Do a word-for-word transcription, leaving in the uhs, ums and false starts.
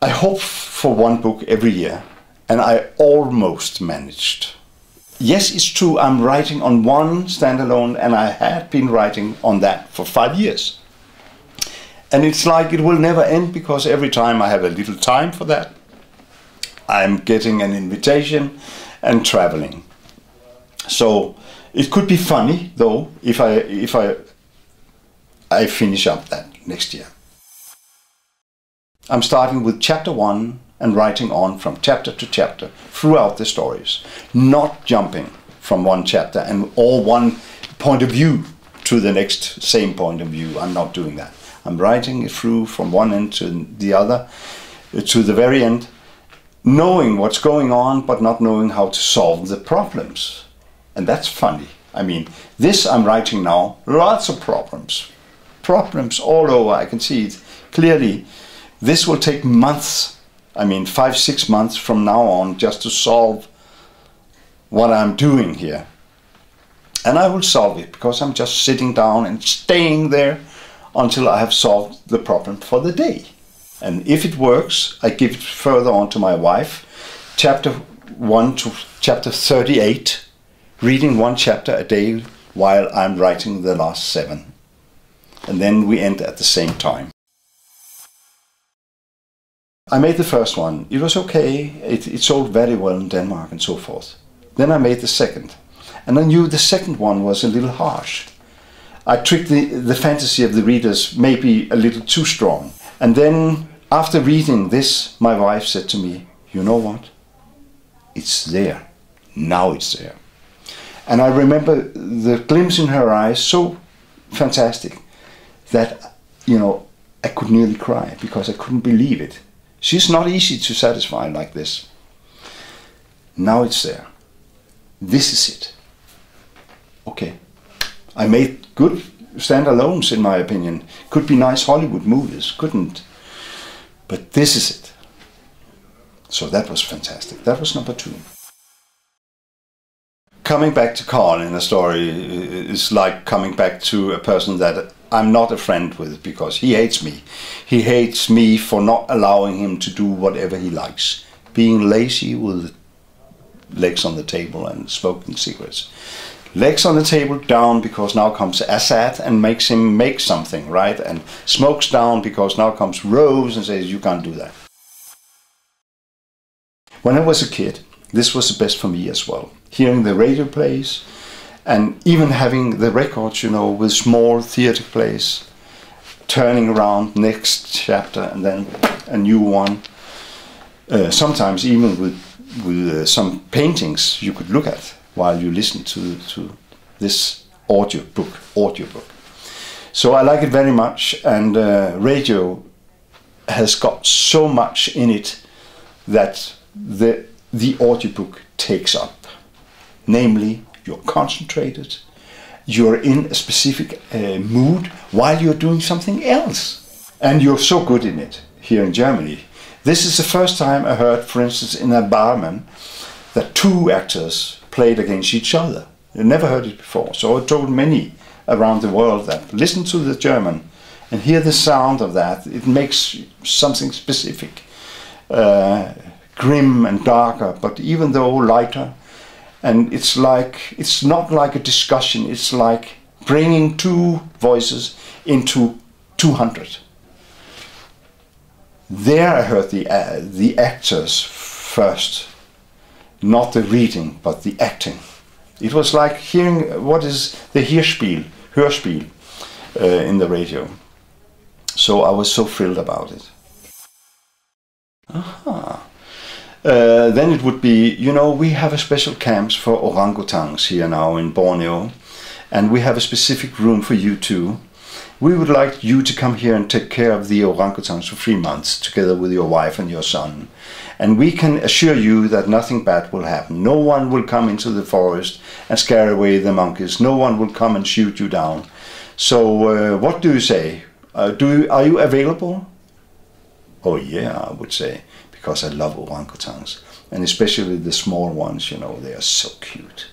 I hope for one book every year, and I almost managed. Yes, it's true, I'm writing on one standalone, and I have been writing on that for five years. And it's like it will never end, because every time I have a little time for that, I'm getting an invitation and traveling. So it could be funny, though, if I, if I, I finish up that next year. I'm starting with chapter one and writing on from chapter to chapter throughout the stories, not jumping from one chapter and all one point of view to the next same point of view. I'm not doing that. I'm writing it through from one end to the other, to the very end, knowing what's going on, but not knowing how to solve the problems. And that's funny. I mean, this I'm writing now, lots of problems. Problems all over, I can see it clearly. This will take months, I mean five, six months from now on, just to solve what I'm doing here. And I will solve it, because I'm just sitting down and staying there until I have solved the problem for the day. And if it works, I give it further on to my wife. Chapter one to chapter thirty-eight, reading one chapter a day while I'm writing the last seven. And then we end at the same time. I made the first one. It was okay. It, it sold very well in Denmark and so forth. Then I made the second. And I knew the second one was a little harsh. I tricked the, the fantasy of the readers, maybe a little too strong. And then, after reading this, my wife said to me, you know what? It's there. Now it's there. And I remember the glimpse in her eyes, so fantastic, that, you know, I could nearly cry, because I couldn't believe it. She's not easy to satisfy like this. Now it's there. This is it. Okay. I made good standalones, in my opinion. Could be nice Hollywood movies, couldn't. But this is it. So that was fantastic. That was number two. Coming back to Carl in a story is like coming back to a person that I'm not a friend with, because he hates me. He hates me for not allowing him to do whatever he likes. Being lazy with legs on the table and smoking cigarettes. Legs on the table, down, because now comes Assad and makes him make something, right? And smokes down, because now comes Rose and says, you can't do that. When I was a kid, this was the best for me as well. Hearing the radio plays, and even having the records, you know, with small theater plays, turning around next chapter and then a new one. Uh, sometimes even with, with uh, some paintings you could look at while you listen to, to this audio book, audio book. So I like it very much, and uh, radio has got so much in it that the, the audio book takes up. Namely, you're concentrated, you're in a specific uh, mood while you're doing something else. And you're so good in it here in Germany. This is the first time I heard, for instance, in Erbarmen, that two actors played against each other. I never heard it before, so I told many around the world that listen to the German and hear the sound of that. It makes something specific, uh, grim and darker, but even though lighter. And it's like, it's not like a discussion, it's like bringing two voices into two hundred. There I heard the, uh, the actors first, not the reading, but the acting. It was like hearing, what is the Hörspiel, Hörspiel uh, in the radio. So I was so thrilled about it. Aha. Uh, then it would be, you know, we have a special camps for orangutans here now in Borneo, and we have a specific room for you two. We would like you to come here and take care of the orangutans for three months together with your wife and your son. And we can assure you that nothing bad will happen. No one will come into the forest and scare away the monkeys. No one will come and shoot you down. So uh, what do you say? Uh, do you, are you available? Oh yeah, I would say. Because I love orangutans, and especially the small ones, you know, they are so cute.